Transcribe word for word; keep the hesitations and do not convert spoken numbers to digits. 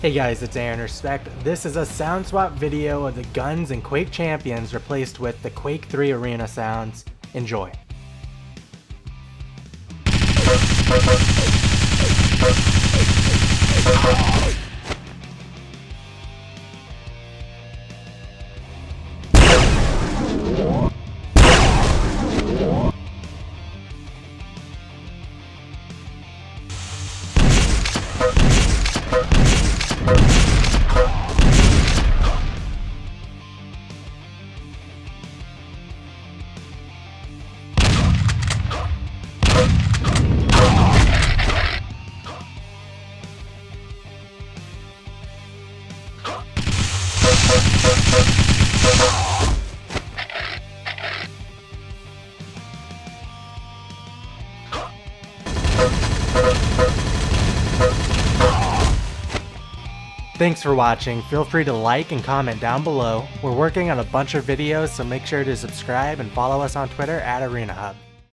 Hey guys, it's Aaron Respect. This is a sound swap video of the guns in Quake Champions replaced with the Quake three Arena sounds. Enjoy. Thanks for watching. Feel free to like and comment down below. We're working on a bunch of videos, so make sure to subscribe and follow us on Twitter at Arena Hub.